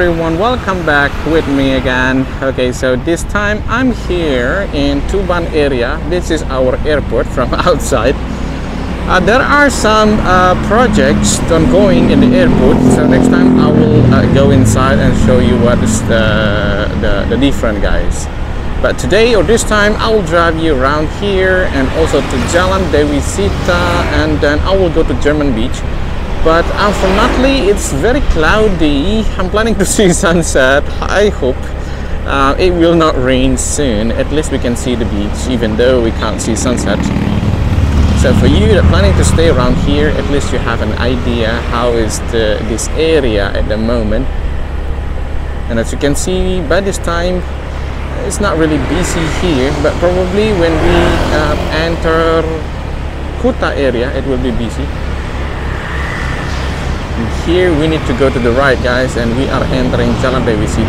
everyone, welcome back with me again. Okay, so this time I'm here in Tuban area. This is our airport from outside. There are some projects ongoing in the airport, so next time I will go inside and show you what is the different, guys. But today or this time I will drive you around here and also to Jalan Devi Sita, and then I will go to Jerman Beach. But unfortunately it's very cloudy. I'm planning to see sunset. I hope it will not rain soon. At least we can see the beach even though we can't see sunset. So for you that are planning to stay around here, at least you have an idea how is this area at the moment. And as you can see, by this time it's not really busy here, but probably when we enter Kuta area it will be busy. And here we need to go to the right, guys, and we are entering Jalan Bay Vista.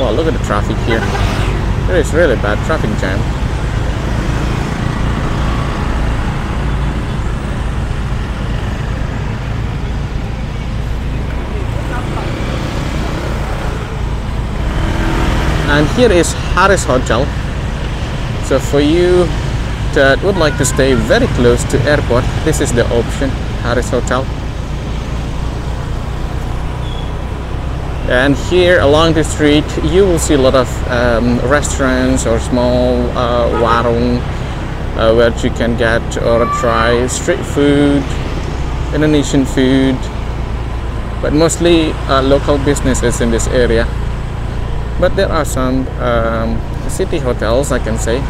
Wow, look at the traffic here. There is really bad traffic jam. And here is Harris Hotel. So for you that would like to stay very close to airport, this is the option, Harris Hotel. And here along the street you will see a lot of restaurants or small warung where you can get or try street food, Indonesian food, but mostly local businesses in this area. But there are some city hotels, I can say.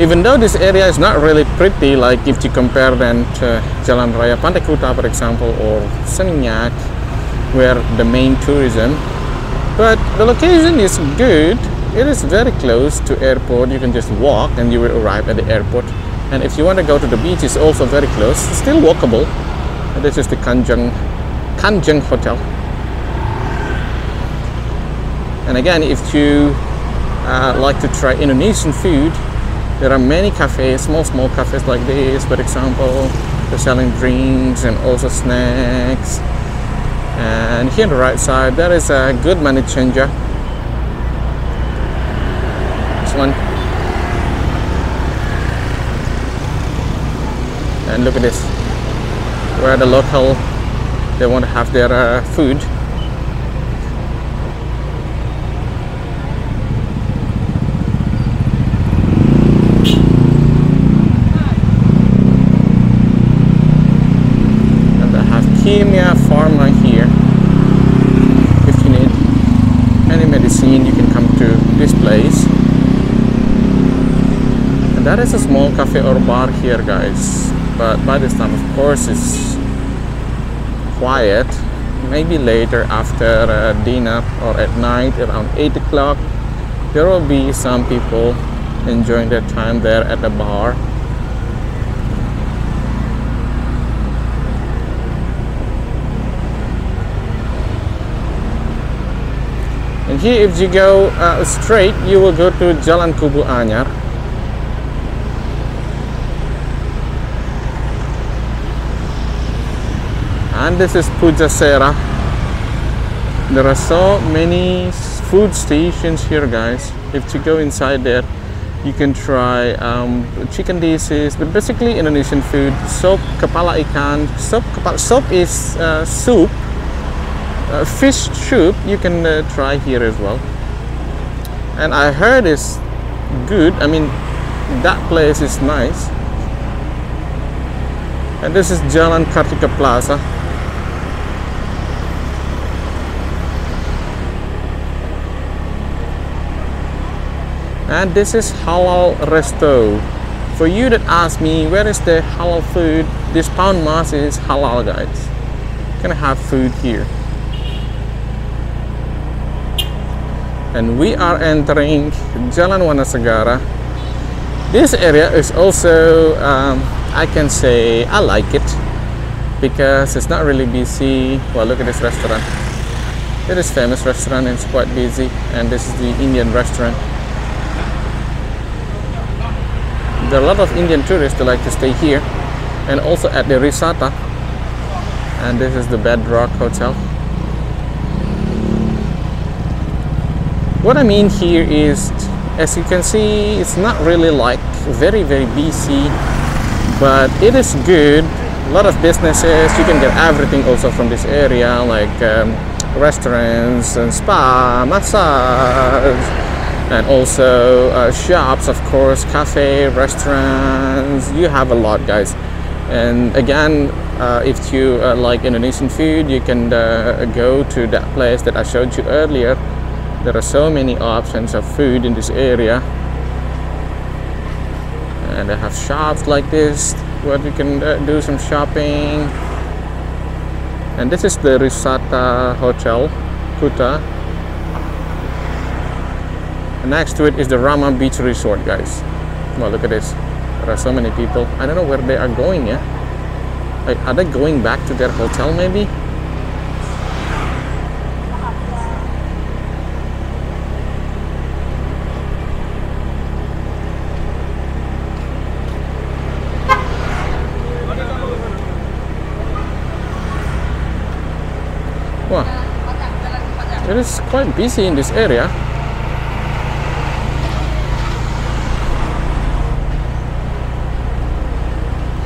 Even though this area is not really pretty, like if you compare then to Jalan Raya Pantai Kuta, for example, or Senyak, where the main tourism, but the location is good. It is very close to airport. You can just walk and you will arrive at the airport. And if you want to go to the beach, it's also very close. It's still walkable. And this is the Kanjeng Hotel. And again, if you like to try Indonesian food, there are many cafes, small cafes like this, for example. They're selling drinks and also snacks. And here on the right side, there is a good money changer. This one. And look at this, where the local, they want to have their food. Pharma here. If you need any medicine, you can come to this place. And that is a small cafe or bar here, guys, but by this time of course it's quiet. Maybe later after dinner or at night around 8 o'clock there will be some people enjoying their time there at the bar. And here, if you go straight, you will go to Jalan Kubu Anyar. And this is Pujasera. There are so many food stations here, guys. If you go inside there, you can try chicken dishes, but basically Indonesian food. Soup Kepala Ikan. Soup is soup. Fish soup you can try here as well, and I heard it's good. I mean, that place is nice. And this is Jalan Kartika Plaza. And this is Halal Resto. For you that ask me where is the halal food, this pound mass is halal, guys. You can have food here. And we are entering Jalan Wanasegara. This area is also, I can say, I like it because it's not really busy. Well, look at this restaurant. It is famous restaurant and it's quite busy. And this is the Indian restaurant. There are a lot of Indian tourists that like to stay here, and also at the Risata. And this is the Bedrock Hotel. What I mean here is, as you can see, it's not really like very busy, but it is good. A lot of businesses, you can get everything also from this area, like restaurants and spa, massage, and also shops, of course, cafe, restaurants. You have a lot, guys. And again, if you like Indonesian food, you can go to that place that I showed you earlier. There are so many options of food in this area, and they have shops like this where you can do some shopping. And this is the Risata Hotel Kuta. Next to it is the Rama Beach Resort, guys. Well, look at this. There are so many people. I don't know where they are going, yeah? Like, are they going back to their hotel, maybe? Wow. It is quite busy in this area.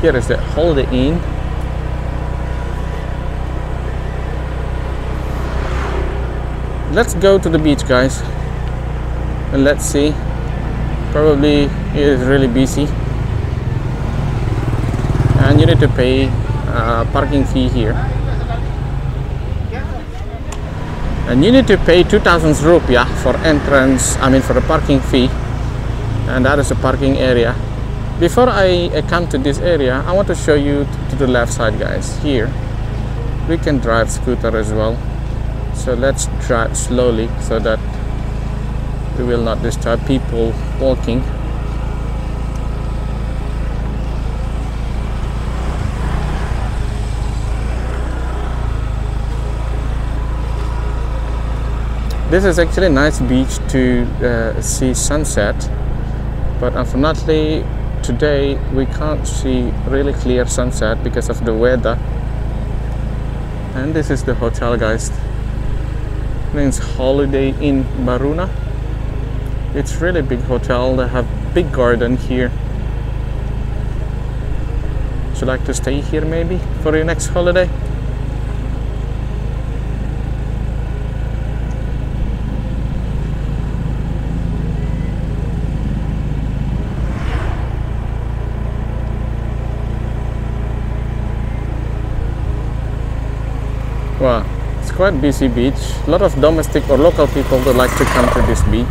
Here is the Holiday Inn. Let's go to the beach, guys, and let's see. Probably it is really busy, and you need to pay parking fee here, and you need to pay 2,000 rupiah for entrance, I mean for the parking fee, and that is the parking area. Before I come to this area, I want to show you to the left side, guys. Here we can drive scooter as well, so let's drive slowly so that we will not disturb people walking. This is actually a nice beach to see sunset, but unfortunately today we can't see really clear sunset because of the weather. And this is the hotel, guys. It means Holiday Inn Baruna. It's really big hotel. They have big garden here. Would you like to stay here maybe for your next holiday? Wow, it's quite busy beach. A lot of domestic or local people would like to come to this beach.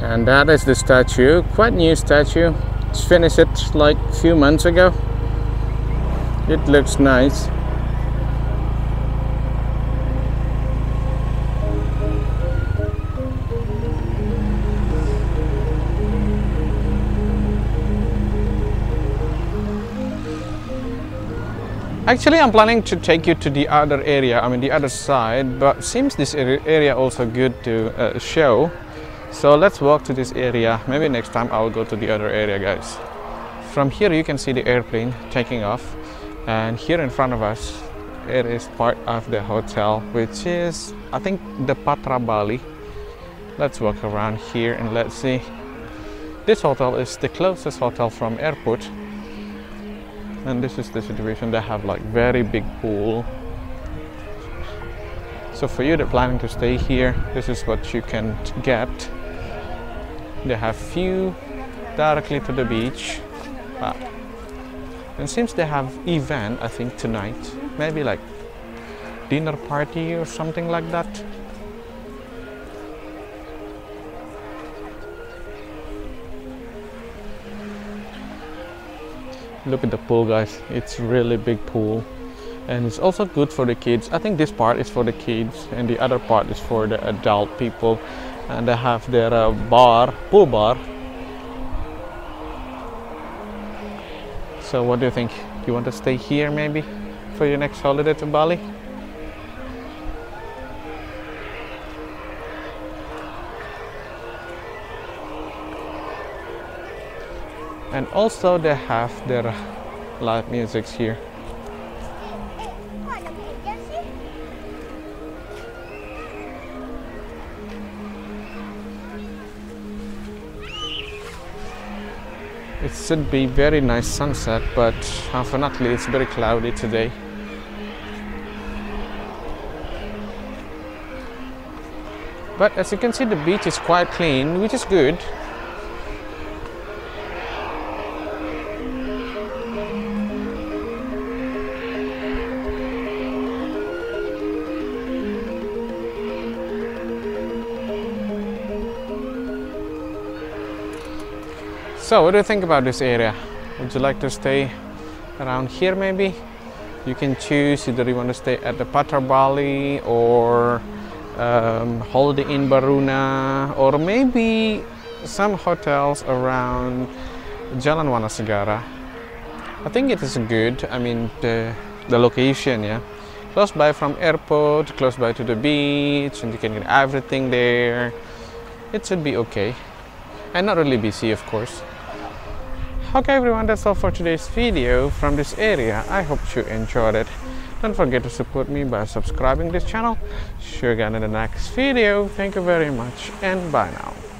And that is the statue, quite new statue. Finished it like a few months ago. It looks nice. Actually, I'm planning to take you to the other area, I mean the other side, but seems this area also good to show. So let's walk to this area. Maybe next time I'll go to the other area, guys. From here you can see the airplane taking off, and here in front of us it is part of the hotel, which is I think the Patra Bali. Let's walk around here and let's see. This hotel is the closest hotel from airport, and this is the situation. They have like very big pool. So for you that are planning to stay here, this is what you can get. They have view directly to the beach. Wow. And since they have event, I think tonight, maybe like dinner party or something like that. Look at the pool, guys. It's really big pool, and it's also good for the kids. I think this part is for the kids and the other part is for the adult people. and they have their bar, pool bar. So what do you think? Do you want to stay here maybe for your next holiday to Bali? And also they have their live music here. It should be very nice sunset, but unfortunately it's very cloudy today. But as you can see, the beach is quite clean, which is good. So what do you think about this area? Would you like to stay around here maybe? You can choose either you want to stay at the Patra Bali or Holiday Inn Baruna, or maybe some hotels around Jalan Wanasegara. I think it is good, I mean the location, yeah. Close by from airport, close by to the beach, and you can get everything there. It should be okay. And not really busy, of course. Okay everyone, that's all for today's video from this area. I hope you enjoyed it. Don't forget to support me by subscribing this channel. See you again in the next video. Thank you very much and bye now.